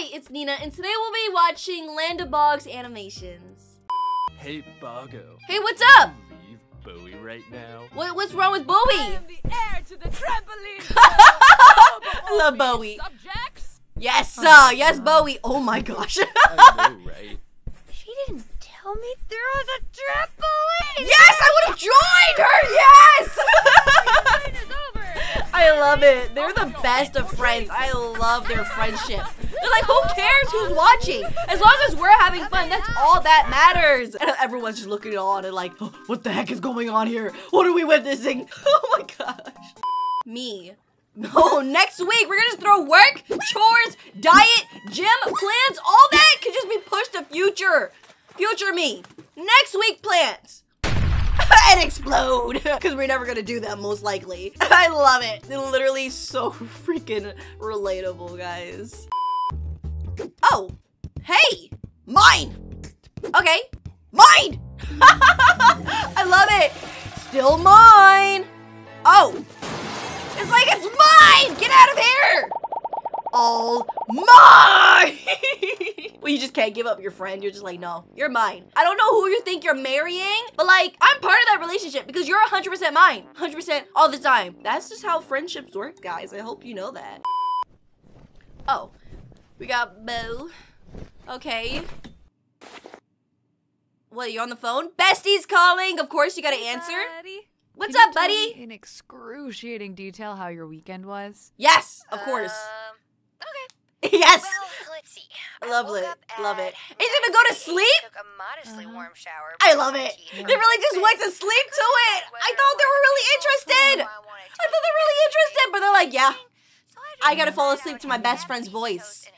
Hi, it's Nina, and today we'll be watching Land of Boggs animations. Hey, Boggo. Hey, what's up? Leave Bowie right now. What's wrong with Bowie? I am the heir to the trampoline. I love Bowie. Subjects? Yes, sir. Yes, Bowie. Oh my gosh. I know, right? She didn't tell me there was a trampoline. Yes, I would have joined her. Yes. I love it. They're the best of friends. I love their friendship. They're like, who cares who's watching? As long as we're having fun, that's all that matters. And everyone's just looking on and like, oh, what the heck is going on here? What are we witnessing? Oh my gosh. Me. No, next week, we're gonna just throw work, chores, diet, gym, plans, all that could just be pushed to future. Future me. Next week, plans. And explode, because we're never gonna do that, most likely. I love it. They're literally so freaking relatable, guys. Oh, hey, mine. Okay, mine. I love it. Still mine. Oh, it's like it's mine. Get out of here. All mine. Well, you just can't give up your friend. You're just like, no, you're mine. I don't know who you think you're marrying, but like, I'm part of that relationship because you're 100% mine, 100% all the time. That's just how friendships work, guys. I hope you know that. Oh, we got Boo. Okay. What, you on the phone? Bestie's calling. Of course, you gotta answer. What's up, buddy? In excruciating detail, how your weekend was? Yes, of course. Okay. Yes. Well, let's see. Lovely. Love it. He's gonna go to sleep? Took a modestly warm shower. I love it. They really just went to sleep to it. I thought they were really interested. But they're like, yeah, I gotta fall asleep to my best friend's voice.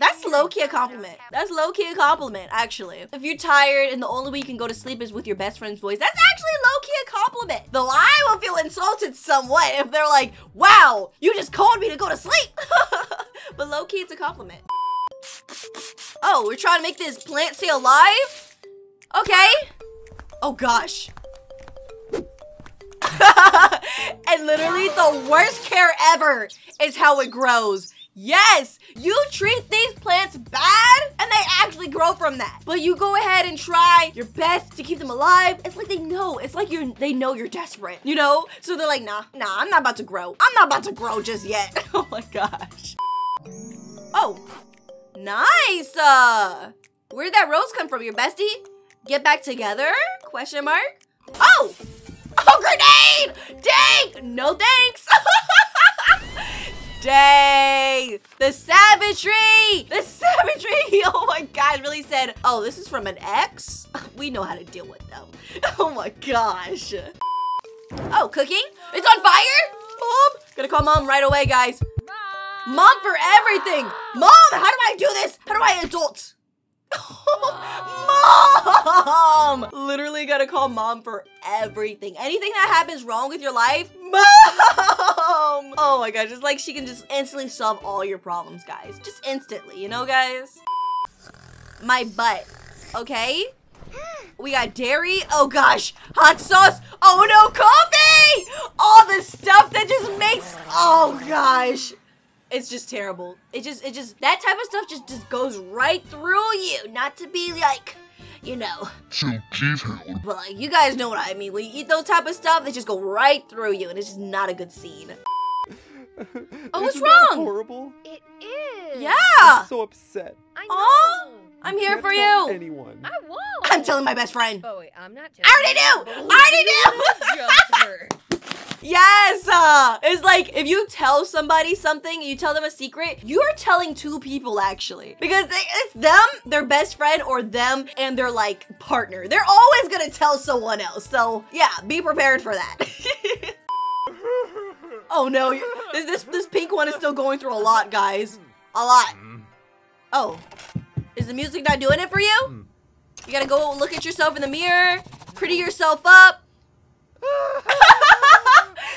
That's low-key a compliment. That's low-key a compliment, actually. If you're tired and the only way you can go to sleep is with your best friend's voice, that's actually low-key a compliment. Though I will feel insulted somewhat if they're like, wow, you just called me to go to sleep. But low-key, it's a compliment. Oh, we're trying to make this plant stay alive? Okay. Oh, gosh. And literally the worst care ever is how it grows. Yes, you treat these plants bad and they actually grow from that. But you go ahead and try your best to keep them alive. It's like they know. It's like they know you're desperate, you know? So they're like, nah, I'm not about to grow. I'm not about to grow just yet. Oh my gosh. Oh, nice. Where did that rose come from? Your bestie? Get back together? Question mark. Oh, oh, grenade! Dang, no thanks. Dang! The savagery! The savagery! Oh my gosh, really said, oh, this is from an ex? We know how to deal with them. Oh my gosh. Oh, cooking? It's on fire? Mom? Gonna call mom right away, guys. Mom for everything! Mom, how do I do this? How do I adult? Mom! Literally gotta call mom for everything. Anything that happens wrong with your life, mom! Oh my gosh, it's like she can just instantly solve all your problems, guys. Just instantly, you know, guys? My butt, okay? We got dairy, oh gosh, hot sauce, oh no, coffee! All the stuff that just makes, oh gosh. It's just terrible. It just, that type of stuff just goes right through you. Not to be like, you know. So detailed. But like, you guys know what I mean. When you eat those type of stuff, they just go right through you and it's just not a good scene. Oh, what's wrong? Horrible? It is. Yeah. I'm so upset. I know. Aww. I'm here for you. Anyone. I won't. I'm telling my best friend. Bowie, I'm not telling I already knew. Yes! It's like, if you tell somebody something, you tell them a secret, you're telling two people, actually. Because it's them, their best friend, or them and their, like, partner. They're always gonna tell someone else. So, yeah, be prepared for that. Oh, no. This pink one is still going through a lot, guys. A lot. Oh. Is the music not doing it for you? You gotta go look at yourself in the mirror, pretty yourself up.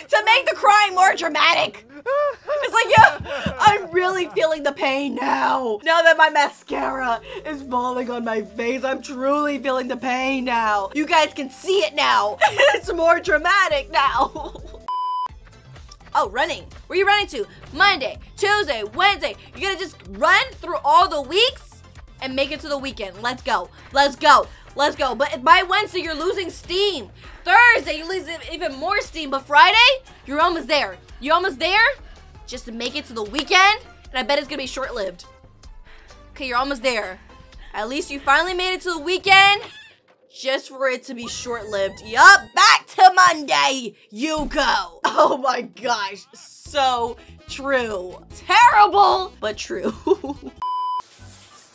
To make the crying more dramatic. It's like, yeah, I'm really feeling the pain now. Now that my mascara is falling on my face, I'm truly feeling the pain now. You guys can see it now. It's more dramatic now. Oh, running. Where are you running to? Monday, Tuesday, Wednesday. You're gonna just run through all the weeks and make it to the weekend. Let's go. Let's go. Let's go. But by Wednesday, you're losing steam. Thursday, you lose even more steam. But Friday, you're almost there. You're almost there. Just to make it to the weekend. And I bet it's gonna be short-lived. Okay, you're almost there. At least you finally made it to the weekend. Just for it to be short-lived. Yup, back to Monday you go. Oh my gosh, so true. Terrible, but true. Oh,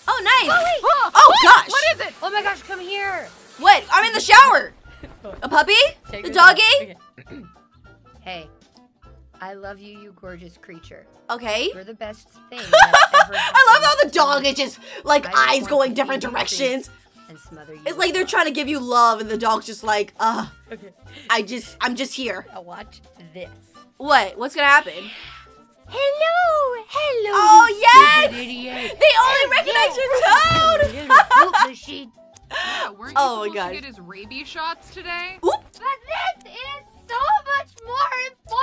nice. Chloe. Oh, what? Gosh. What is it? Oh my gosh, come here. What? I'm in the shower. A puppy? Take the doggy? Okay. Hey, I love you, you gorgeous creature. Okay. You're the best thing I've ever I love how the dog is just, like, eyes going different directions. And smother you. It's like they're trying to give you love, and the dog's just like, okay. I'm just here. Now watch this. What? What's gonna happen? Hello! Hello! Oh, you yes! They only recognize your toad! Machine. Yeah, weren't you supposed to get his rabies shots today? Oop. But this is so much more important!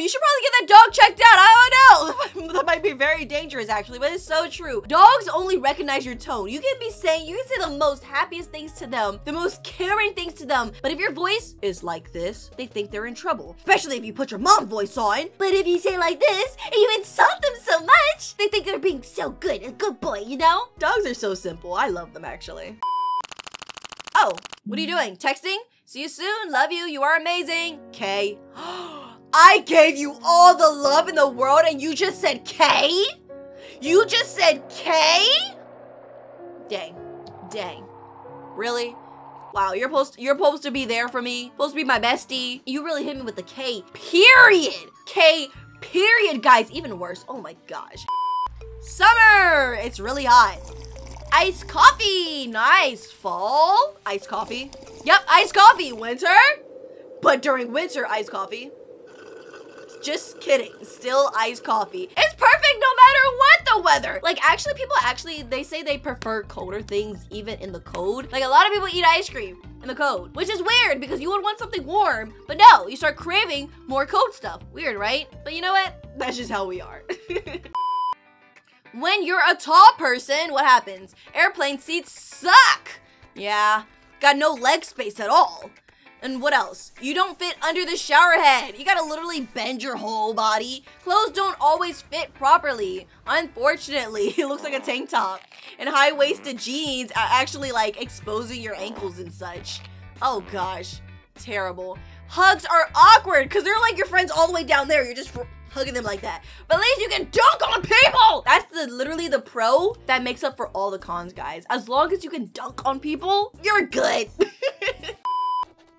You should probably get that dog checked out. I don't know. That might be very dangerous, actually, but it's so true. Dogs only recognize your tone. You can say the most happiest things to them, the most caring things to them, but if your voice is like this, they think they're in trouble. Especially if you put your mom voice on. But if you say like this, and you insult them so much, they think they're being so good, a good boy, you know? Dogs are so simple. I love them, actually. Oh, what are you doing? Texting? See you soon. Love you. You are amazing. K. I gave you all the love in the world and you just said K? You just said K? Dang. Dang. Really? Wow, you're supposed to be there for me. Supposed to be my bestie. You really hit me with the K. Period. K. Period, guys. Even worse. Oh my gosh. Summer. It's really hot. Iced coffee. Nice. Fall. Iced coffee. Yep, iced coffee. Winter. But during winter, iced coffee. Just kidding. Still iced coffee. It's perfect no matter what the weather. Like, actually, people they say they prefer colder things even in the cold. Like, a lot of people eat ice cream in the cold, which is weird because you would want something warm. But no, you start craving more cold stuff. Weird, right? But you know what? That's just how we are. When you're a tall person, what happens? Airplane seats suck. Yeah. Got no leg space at all. And what else? You don't fit under the shower head. You gotta literally bend your whole body. Clothes don't always fit properly. Unfortunately, it looks like a tank top. And high-waisted jeans are actually like exposing your ankles and such. Oh gosh, terrible. Hugs are awkward because they're like your friends all the way down there. You're just hugging them like that. But at least you can dunk on people. That's literally the pro that makes up for all the cons, guys. As long as you can dunk on people, you're good.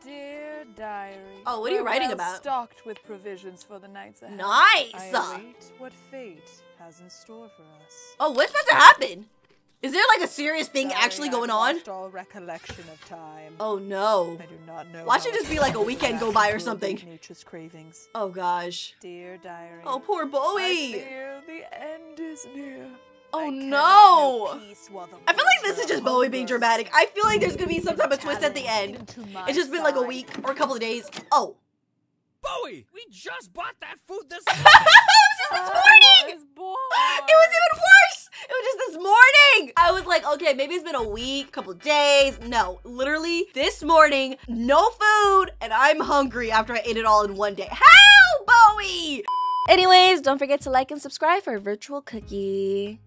Dear diary. Oh, what are you writing about? Stocked with provisions for the nights ahead. Nice. I await what fate has in store for us. Oh, what's about to happen? Is there like a serious thing actually going on? All recollection of time. Oh no. I do not know. Why should it just be like a weekend go by or something? Nature's cravings. Oh gosh. Dear diary. Oh, poor Bowie. I fear the end is near. Oh no! I feel like this is just Bowie being dramatic. I feel like there's gonna be some type of twist at the end. It's just been like a week or a couple of days. Oh. Bowie! We just bought that food this morning! It was just this morning! It was even worse! It was just this morning! I was like, okay, maybe it's been a week, couple of days. No, literally this morning, no food, and I'm hungry after I ate it all in one day. How, Bowie? Anyways, don't forget to like and subscribe for a virtual cookie.